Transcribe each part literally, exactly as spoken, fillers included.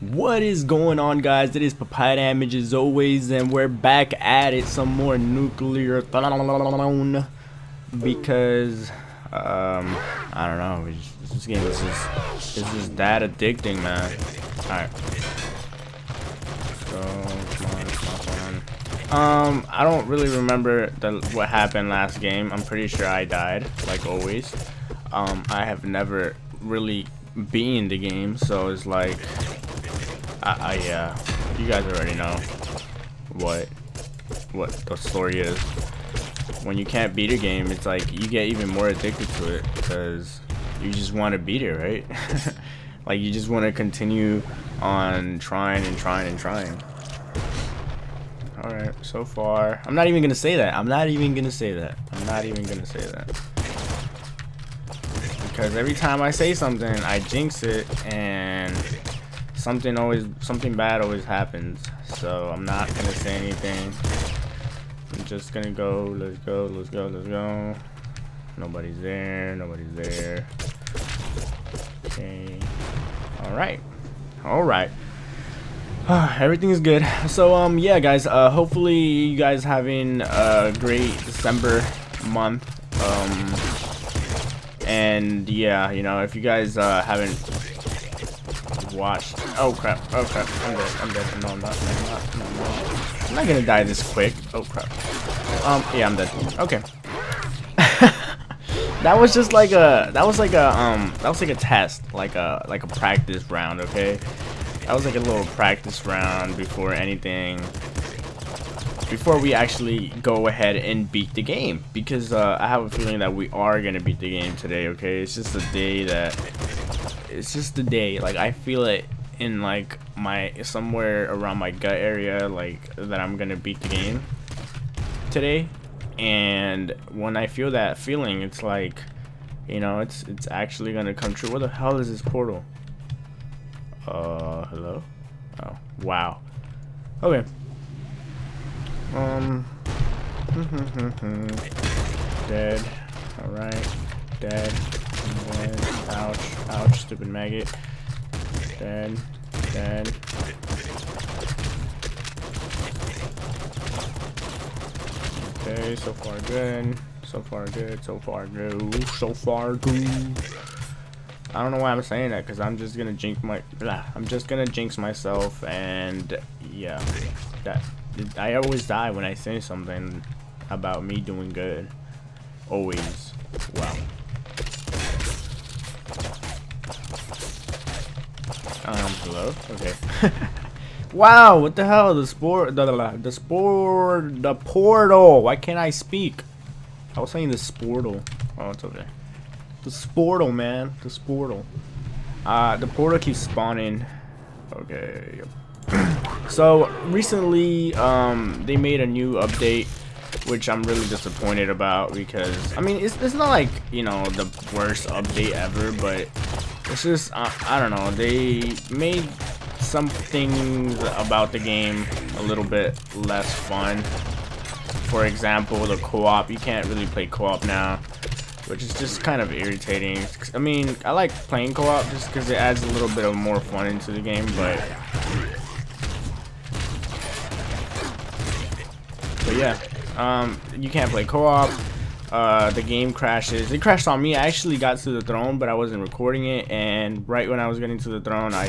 What is going on, guys? It is PapayaDamage as always, and we're back at it. Some more Nuclear Throne, because um I don't know, just, this game is just this is that addicting, man. All right, so come on, come on. um I don't really remember the, what happened last game. I'm pretty sure I died, like always. um I have never really beaten the game, so it's like I, I uh you guys already know what what the story is. When you can't beat a game, it's like you get even more addicted to it because you just want to beat it, right? Like you just want to continue on trying and trying and trying. All right, so far I'm not even gonna say that. I'm not even gonna say that. I'm not even gonna say that. Because every time I say something, I jinx it, and something always, something bad always happens. So I'm not gonna say anything. I'm just gonna go. Let's go. Let's go. Let's go. Nobody's there. Nobody's there. Okay. All right. All right. Everything is good. So um, yeah, guys. Uh, hopefully you guys having a great December month. Um. And yeah, you know, if you guys uh, haven't watched, oh crap, oh crap, I'm dead, I'm dead, no I'm not, no, I'm not, no, I'm not, I'm not gonna die this quick, oh crap, um, yeah, I'm dead, okay. That was just like a, that was like a, um, that was like a test, like a, like a practice round, okay, that was like a little practice round before anything, before we actually go ahead and beat the game, because uh, I have a feeling that we are gonna beat the game today. Okay, it's just a day that it's just the day. Like I feel it in like my somewhere around my gut area, like that I'm gonna beat the game today. And when I feel that feeling, it's like, you know, it's it's actually gonna come true. Where the hell is this portal? Uh, hello? Oh, wow. Okay. Um, dead. All right, dead. Dead. Ouch! Ouch! Stupid maggot. Dead. Dead. Okay, so far good. So far good. So far good. So far good. I don't know why I'm saying that, cause I'm just gonna jinx my. Blah, I'm just gonna jinx myself, and yeah, that. I always die when I say something about me doing good. Always. Wow. Um, hello? Okay. Wow, what the hell? The sport, the, the, the sport, the portal. Why can't I speak? I was saying the sportal. Oh, it's okay. The sportal, man. The sportal. Uh, the portal keeps spawning. Okay, yep. So recently um they made a new update, which I'm really disappointed about, because I mean it's, it's not like, you know, the worst update ever, but it's just I, I don't know, they made some things about the game a little bit less fun. For example, the co-op, you can't really play co-op now, which is just kind of irritating. I mean, I like playing co-op just because it adds a little bit of more fun into the game, but But yeah, um, you can't play co-op, uh, the game crashes. It crashed on me. I actually got to the throne, but I wasn't recording it, and right when I was getting to the throne, I,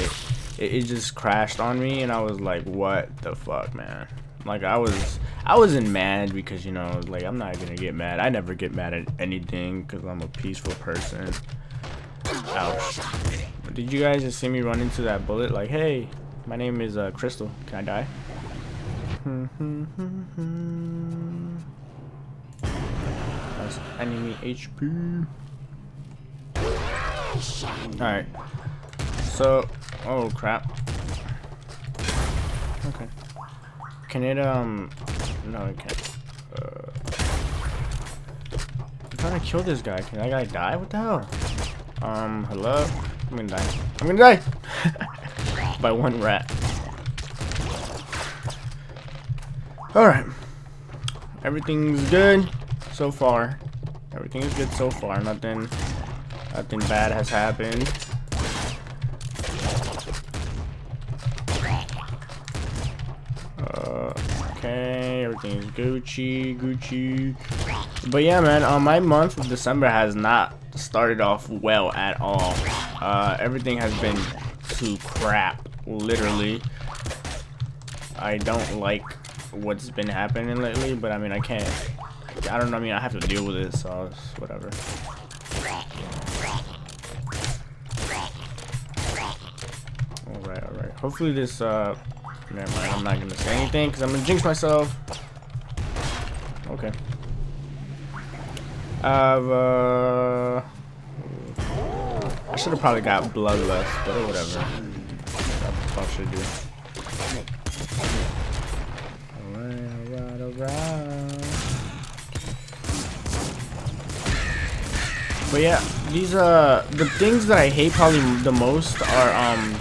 it, it just crashed on me, and I was like, what the fuck, man? Like, I was, I wasn't mad, because, you know, like, I'm not gonna get mad. I never get mad at anything, because I'm a peaceful person. Ouch. Did you guys just see me run into that bullet? Like, hey, my name is, uh, Crystal. Can I die? That's enemy H P. Alright. So, oh crap. Okay. Can it, um. No, it can't. Uh, I'm trying to kill this guy. Can that guy die? What the hell? Um, hello? I'm gonna die. I'm gonna die! By one rat. Alright, everything's good so far. Everything is good so far. Nothing, nothing bad has happened. everything is Gucci, Gucci. But yeah, man, uh, my month of December has not started off well at all. Uh, everything has been to crap, literally. I don't like what's been happening lately, but I mean, I can't. I don't know. I mean, I have to deal with it, so it's whatever. Alright, alright. Hopefully this, uh. Never mind. I'm not gonna say anything because I'm gonna jinx myself. Okay. I've, uh. I should have probably got bloodlust, but whatever. That's what I should do. Alright, alright, alright. But yeah, these uh the things that I hate probably the most are um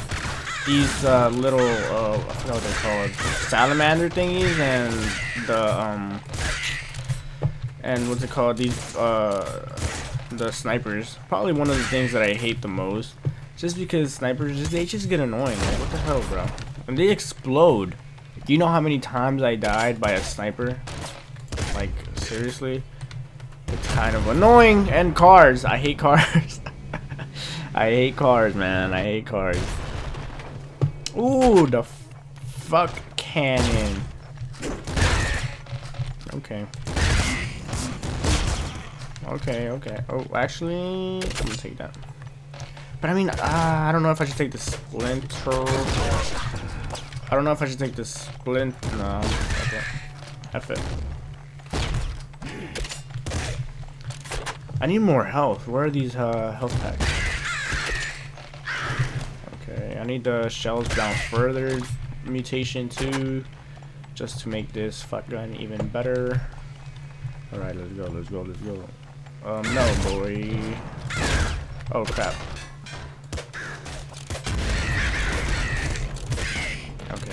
these uh, little uh, I forgot what they're called, salamander thingies, and the um and what's it called, these uh the snipers. Probably one of the things that I hate the most, just because snipers just they just get annoying. Like, what the hell, bro? And they explode. Do you know how many times I died by a sniper? Like, seriously. It's kind of annoying. And cars. I hate cars. I hate cars, man. I hate cars. Ooh, the f fuck cannon. Okay. Okay, okay. Oh, actually, I'm gonna take that. But I mean, uh, I don't know if I should take the splinter. I don't know if I should take the splint. No. Okay. F it. I need more health. Where are these uh, health packs? Okay, I need the shells down further. Mutation two, just to make this fuck gun even better. All right, let's go, let's go, let's go. Um, no, boy. Oh crap. Okay.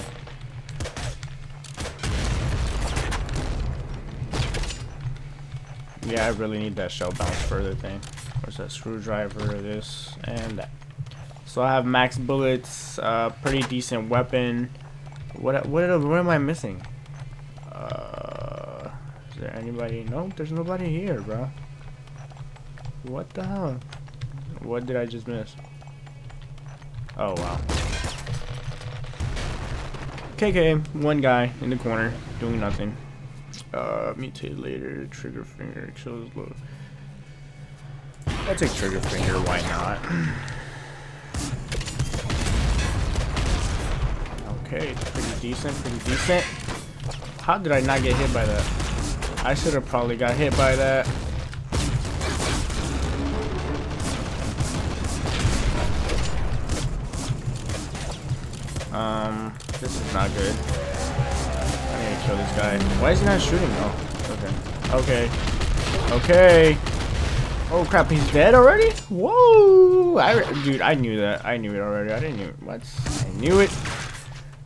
Yeah, I really need that shell bounce further thing. Where's that screwdriver? This and that. So I have max bullets, uh, pretty decent weapon. What what what am I missing? Uh, is there anybody? Nope, there's nobody here, bro. What the hell? What did I just miss? Oh wow. K K, one guy in the corner doing nothing. Uh, mutate later, trigger finger, kills low. I'll take trigger finger, why not? Okay, pretty decent, pretty decent. How did I not get hit by that? I should have probably got hit by that. Um, this is not good. I need to kill this guy. Why is he not shooting though? Okay. Okay. Okay. Oh crap, he's dead already? Whoa! I re dude, I knew that. I knew it already. I didn't even what? I knew it.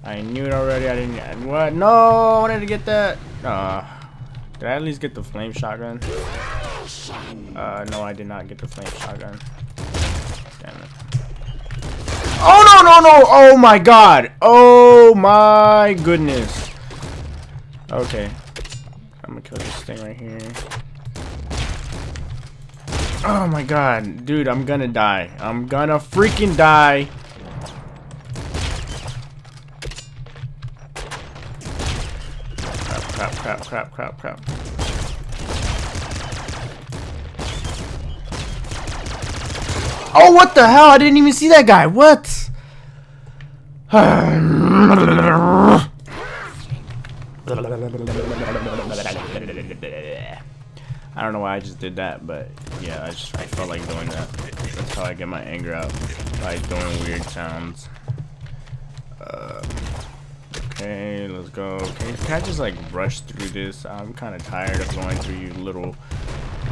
I knew it already. I didn't what? No, I wanted to get that. Uh did I at least get the flame shotgun? Uh no, I did not get the flame shotgun. Damn it. Oh no no no! Oh my god! Oh my goodness! Okay, I'm gonna kill this thing right here. Oh my god, dude! I'm gonna die. I'm gonna freaking die! Crap! Crap! Crap! Crap! Crap! Crap! Oh, what the hell? I didn't even see that guy. What? I don't know why I just did that, but yeah, I just I felt like doing that. That's how I get my anger out, by doing weird sounds. Uh, okay, let's go. Okay, can I just like rush through this? I'm kind of tired of going through you little.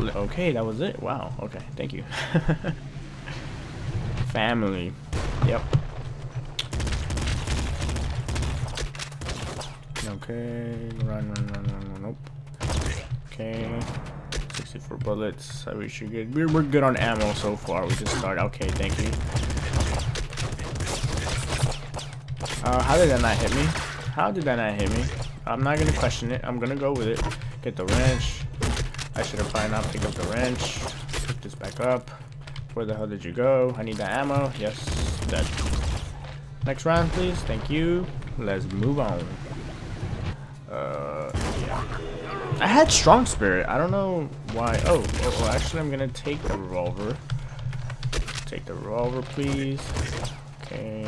Okay, that was it. Wow. Okay, thank you. Family. Yep. Okay. Run, run, run, run, run. Nope. Okay. sixty-four bullets. I wish you're good. We're, we're good on ammo so far. We can start. Okay. Thank you. Uh, how did that not hit me? How did that not hit me? I'm not gonna question it. I'm gonna go with it. Get the wrench. I should have probably not picked up the wrench. Put this back up. Where the hell did you go? I need the ammo. Yes, dead. Next round, please. Thank you. Let's move on. Uh, yeah. I had strong spirit. I don't know why. Oh, oh, oh, actually, I'm gonna take the revolver. Take the revolver, please. Okay.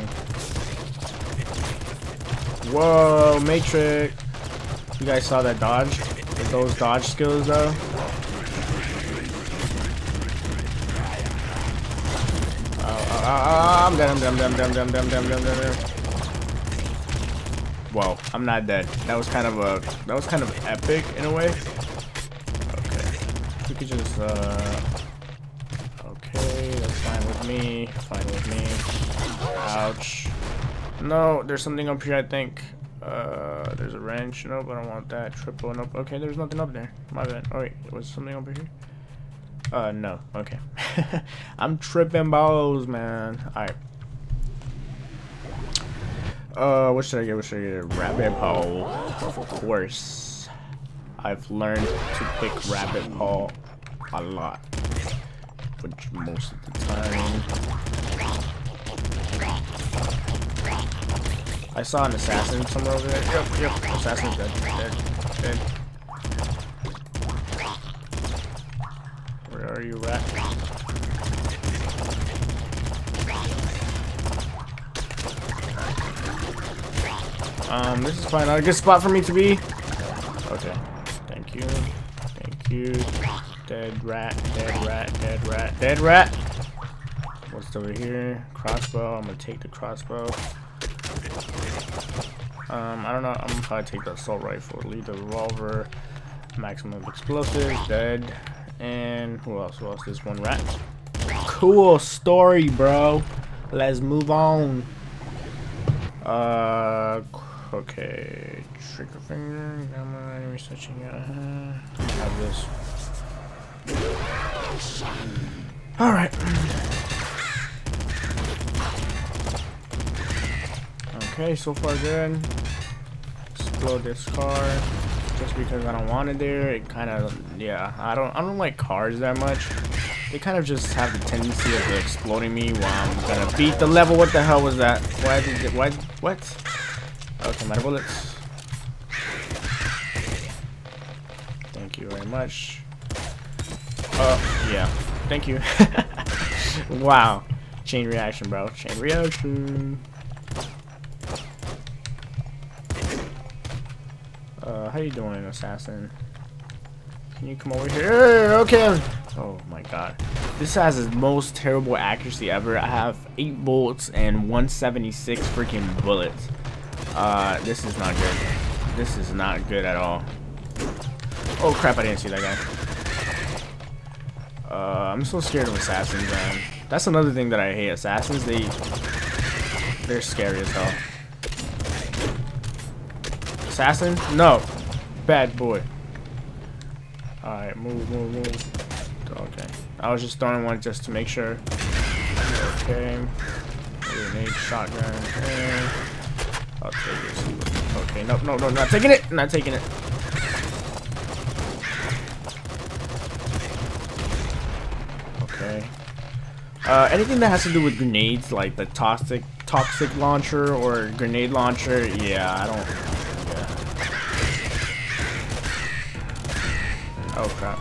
Whoa, Matrix. You guys saw that dodge? With those dodge skills, though. Ah, I'm dead, I'm dead, I'm dead, I'm dead, I'm dead, I'm dead, I'm dead, I'm dead. Whoa, I'm not dead. That was kind of a, that was kind of epic in a way. Okay, we could just, uh, okay, that's fine with me, fine with me. Ouch. No, there's something up here, I think. Uh, there's a wrench, nope, I don't want that. Triple, nope, okay, there's nothing up there. My bad, oh wait, was something over here? Uh, no. Okay. I'm tripping balls, man. Alright. Uh, what should I get? What should I get? Rabbit hole. Of course. I've learned to pick rabbit hole a lot. Which most of the time. I saw an assassin somewhere over there. Yep, yep. Assassin's dead. Dead. Dead. Where are you at? Um, this is probably not a good spot for me to be. Okay. Thank you. Thank you. Dead rat, dead rat, dead rat, dead rat! What's over here? Crossbow. I'm gonna take the crossbow. Um, I don't know. I'm gonna probably take the assault rifle. Leave the revolver. Maximum explosive. Dead. And who else? Who else? This one rat. Cool story, bro. Let's move on. Uh, okay. Trigger finger. I'm uh, researching. Uh, I have this. All right. Okay, so far good. Explode this car. Just because I don't want it there, it kind of, yeah, I don't, I don't like cars that much. They kind of just have the tendency of exploding me while I'm gonna beat the level. What the hell was that? Why did it, why, what? Okay, my bullets. Thank you very much. Oh, yeah, thank you. Wow, chain reaction, bro, chain reaction. Uh, how you doing, assassin? Can you come over here? Okay. Oh my god. This has the most terrible accuracy ever. I have eight bolts and one seventy-six freaking bullets. Uh, this is not good. This is not good at all. Oh crap, I didn't see that guy. Uh, I'm so scared of assassins, man. That's another thing that I hate. Assassins, they... They're scary as hell. Assassin? No. Bad boy. Alright, move, move, move. Okay. I was just throwing one just to make sure. Okay. Grenade, shotgun. Okay. I'll take this. Okay, nope, no, no, not taking it! Not taking it. Okay. Uh, anything that has to do with grenades, like the toxic, toxic launcher or grenade launcher, yeah, I don't... Oh crap.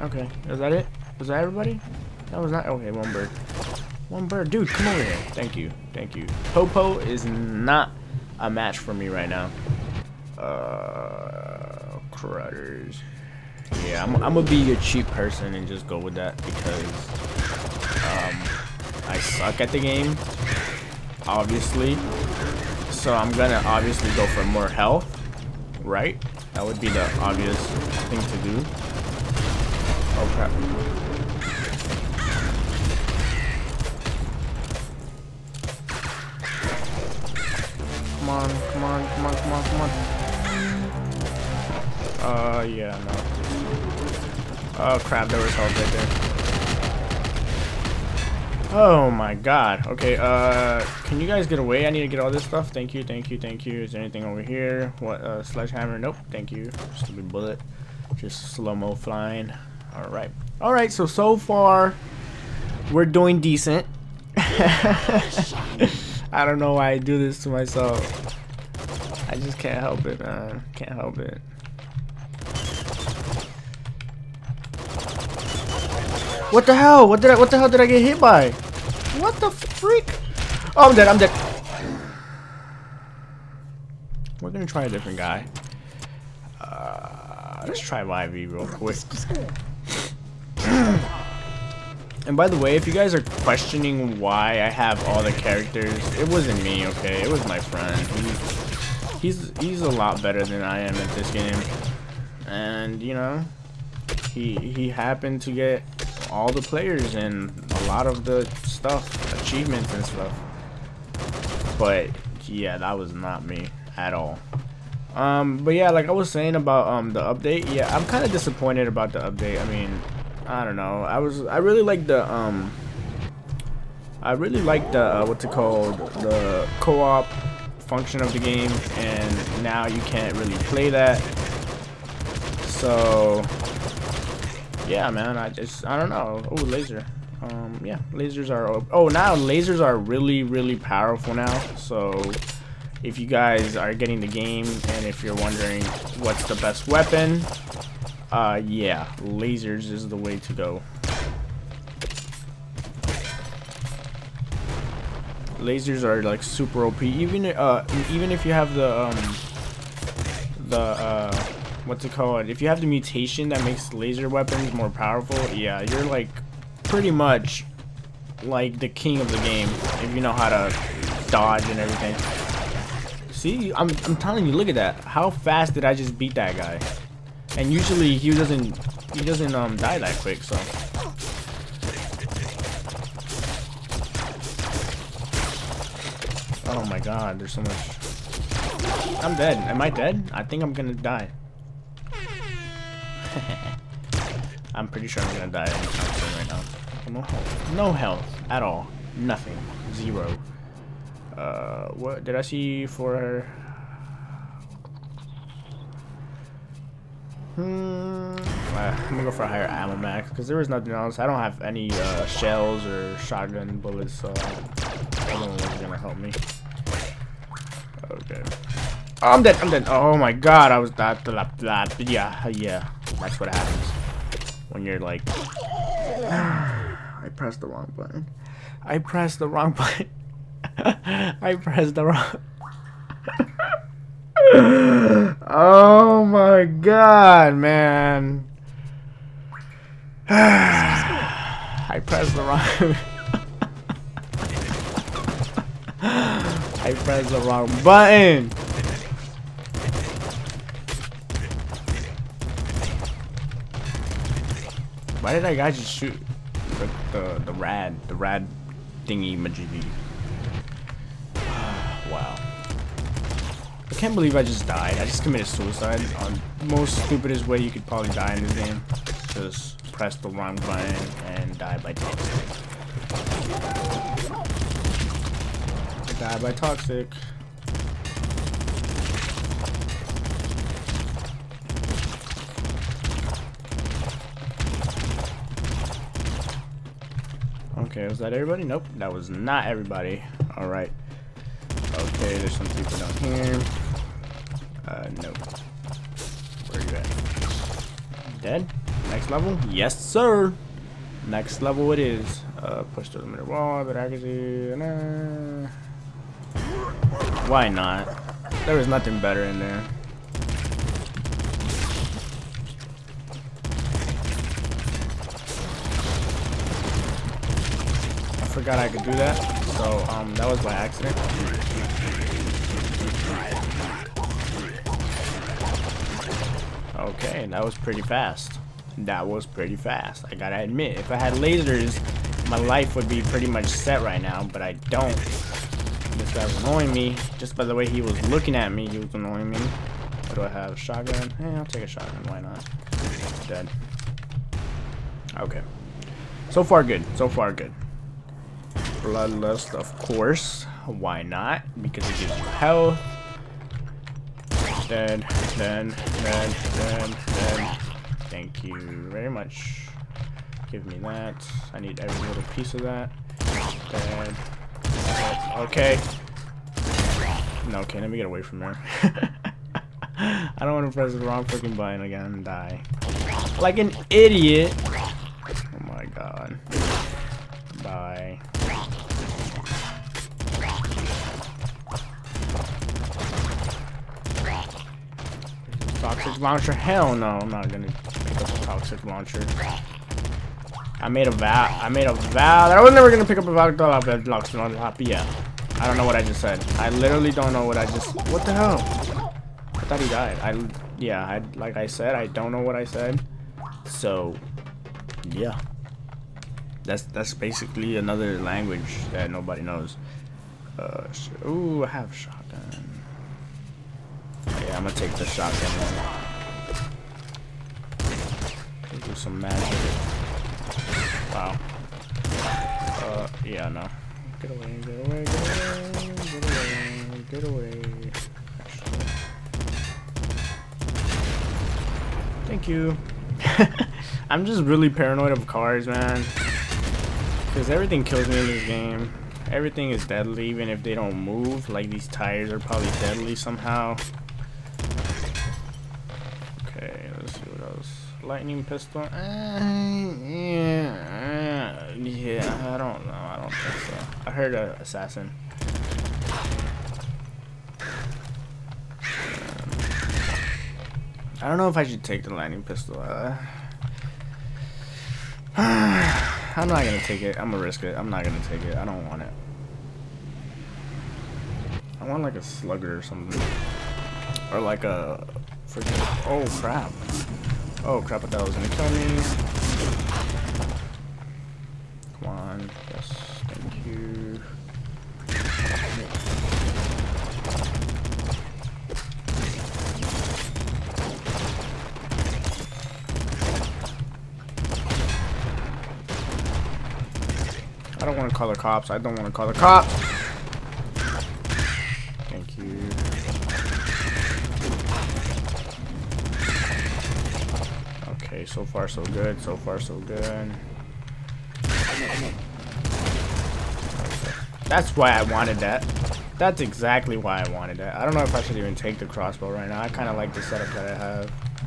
Okay, is that it? Was that everybody? That was not. Okay, one bird. One bird. Dude, come over here. Thank you. Thank you. Popo is not a match for me right now. Uh. Crudders. Yeah, I'm, I'm gonna be a cheap person and just go with that because. Um, I suck at the game. Obviously. So I'm gonna obviously go for more health, right? That would be the obvious thing to do. Oh crap. Come on, come on, come on, come on, come on. Uh, yeah, no. Oh crap, there was health right there. Oh my god. Okay, uh, can you guys get away? I need to get all this stuff. Thank you, thank you, thank you. Is there anything over here? What, uh, sledgehammer? Nope, thank you. Stupid bullet. Just slow-mo flying. Alright. Alright, so, so far, we're doing decent. I don't know why I do this to myself. I just can't help it, man. Can't help it. What the hell? What did I? What the hell did I get hit by? What the freak? Oh, I'm dead. I'm dead. We're gonna try a different guy. Uh, let's try Y V real quick. And by the way, if you guys are questioning why I have all the characters, it wasn't me. Okay, it was my friend. He's he's, he's a lot better than I am at this game, and you know, he he happened to get all the players and a lot of the stuff, achievements and stuff, but yeah, that was not me at all. Um but yeah, like I was saying about um the update, yeah, I'm kind of disappointed about the update. I mean, I don't know, I was I really like the um I really like the uh, what's it called, the co-op function of the game, and now you can't really play that. So yeah, man, I just, I don't know. Oh, laser. Um, yeah, lasers are, oh, now lasers are really, really powerful now. So if you guys are getting the game and if you're wondering what's the best weapon, uh, yeah, lasers is the way to go. Lasers are like super O P. Even, uh, even if you have the, um, the, uh, what's it called, if you have the mutation that makes laser weapons more powerful, yeah, you're like pretty much like the king of the game if you know how to dodge and everything. See, I'm, I'm telling you, look at that, how fast did I just beat that guy? And usually he doesn't he doesn't um die that quick. So oh my god, there's so much. I'm dead. Am I dead? I think I'm gonna die. I'm pretty sure I'm gonna die anytime soon right now. No health. No health at all. Nothing. Zero. Uh, what did I see for? Hmm. Uh, I'm gonna go for a higher ammo max because there was nothing else. I don't have any uh, shells or shotgun bullets, so I don't know what's gonna help me. Okay. Oh, I'm dead. I'm dead. Oh my god. I was that. Yeah. Yeah. That's what happens. When you're like, I pressed the wrong button. I pressed the wrong button. I pressed the wrong. Oh my god, man. I pressed the wrong. I pressed the wrong button. Why did that guy just shoot the, the, the rad, the rad thingy majiggy? Wow. I can't believe I just died. I just committed suicide on the most stupidest way you could probably die in this game. Just press the wrong button and die by toxic. Die by toxic. Okay, was that everybody? Nope, that was not everybody. All right. Okay, there's some people down here. Uh, nope. Where are you at? Dead? Next level? Yes, sir. Next level it is. Uh, push through the middle wall, but I can see. Why not? There was nothing better in there. I forgot I could do that, so um, that was by accident. Okay, that was pretty fast. That was pretty fast. I gotta admit, if I had lasers, my life would be pretty much set right now, but I don't. This guy was annoying me. Just by the way he was looking at me, he was annoying me. What do I have? Shotgun? Eh, I'll take a shotgun. Why not? Dead. Okay. So far good. So far good. Bloodlust, of course. Why not? Because it gives you health. Then, then, then, then, then. Thank you very much. Give me that. I need every little piece of that. Then, uh, okay. No, okay, let me get away from there. I don't want to press the wrong freaking button again and die. Like an idiot. Oh my god. Bye. Toxic launcher? Hell no, I'm not gonna pick up a toxic launcher. I made a vow. I made a vow that I was never gonna pick up a vow that blocks on top. Yeah. I don't know what I just said. I literally don't know what I just. What the hell? I thought he died. I. Yeah. I like I said. I don't know what I said. So. Yeah. That's that's basically another language that nobody knows. Uh. Ooh. I have a shotgun. Yeah, I'm gonna take the shotgun one. Do some magic. Wow. Uh, yeah, no. Get away, get away, get away, get away, get away. Actually. Thank you. I'm just really paranoid of cars, man. Because everything kills me in this game. Everything is deadly, even if they don't move. Like, these tires are probably deadly somehow. Lightning pistol? Uh, yeah, uh, yeah. I don't know. I don't think so. I heard an assassin. Um, I don't know if I should take the lightning pistol. Uh, I'm not gonna take it. I'm gonna risk it. I'm not gonna take it. I don't want it. I want like a slugger or something, or like a freaking. Oh crap. Oh crap, I thought it was gonna kill me. Come on, yes, thank you. I don't wanna call the cops, I don't wanna call the cops! Thank you. Okay, so far so good, so far so good. That's why I wanted that. That's exactly why I wanted that. I don't know if I should even take the crossbow right now. I kind of like the setup that I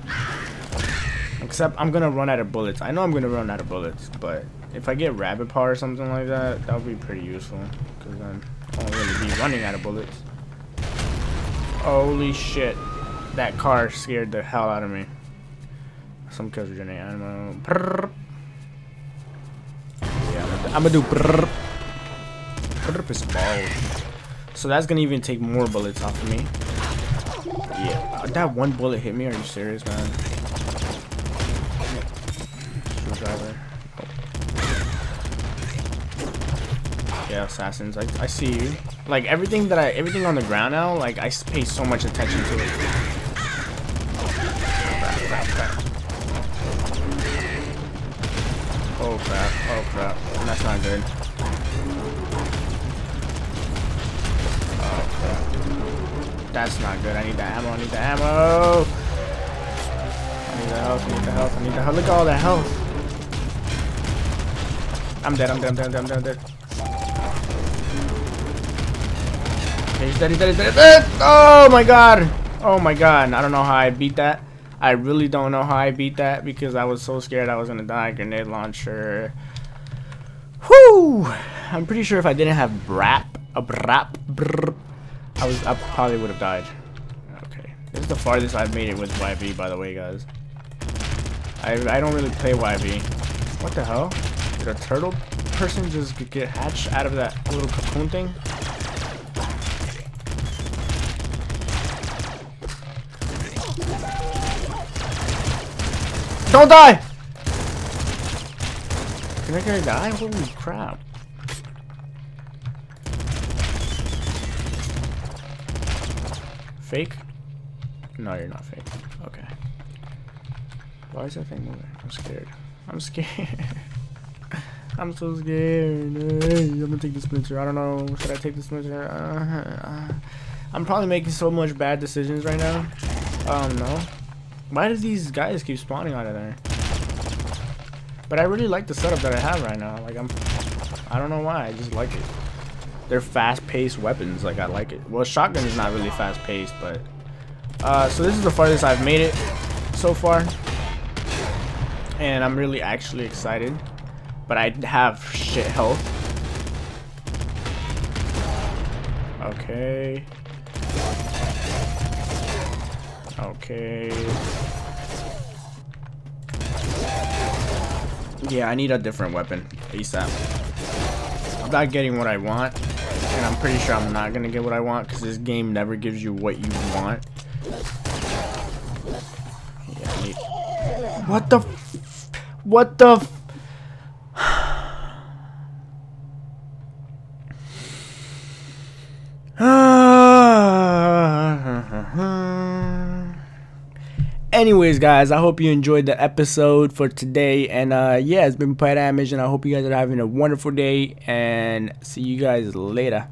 have. Except I'm going to run out of bullets. I know I'm going to run out of bullets, but if I get rabbit power or something like that, that would be pretty useful. Because then I won't really be running out of bullets. Holy shit. That car scared the hell out of me. Some kills are generating ammo. Prrr. Yeah, I'm gonna do prrr. Prrr is balls. So that's gonna even take more bullets off of me. Yeah, that one bullet hit me. Are you serious, man? Screwdriver. Oh. Yeah, assassins. I I see you. Like everything that I everything on the ground now. Like I pay so much attention to it. Oh crap, oh crap, that's not good. Oh crap. That's not good, I need the ammo, I need the ammo! I need the health, I need the health, I need the health, look at all that health! I'm dead, I'm dead, I'm dead, I'm dead, I'm dead. Okay, he's dead, he's dead, he's dead, he's dead! Oh my god! Oh my god, I don't know how I beat that. I really don't know how I beat that because I was so scared I was gonna die. Grenade launcher. Whoo! I'm pretty sure if I didn't have brap, a brap, brr, I was, I probably would have died. Okay, this is the farthest I've made it with Y V, by the way, guys. I I don't really play Y V. What the hell? Did a turtle person just get hatched out of that little cocoon thing? Don't die! Can I get a die? Holy crap. Fake? No, you're not fake. Okay. Why is that thing moving? I'm scared. I'm scared. I'm so scared. I'm gonna take the splinter. I don't know. Should I take the splinter? Uh, I'm probably making so much bad decisions right now. I don't know. Why do these guys keep spawning out of there? But I really like the setup that I have right now. Like I'm, I don't know why. I just like it. They're fast-paced weapons. Like I like it. Well, shotgun is not really fast-paced, but. Uh, so this is the farthest I've made it so far, and I'm really actually excited. But I have shit health. Okay. Okay. Yeah, I need a different weapon ASAP. I'm not getting what I want, and I'm pretty sure I'm not gonna get what I want because this game never gives you what you want. Yeah, I need... What the? F what the? F Anyways, guys, I hope you enjoyed the episode for today, and uh, yeah, it's been PapayaDamage, and I hope you guys are having a wonderful day, and see you guys later.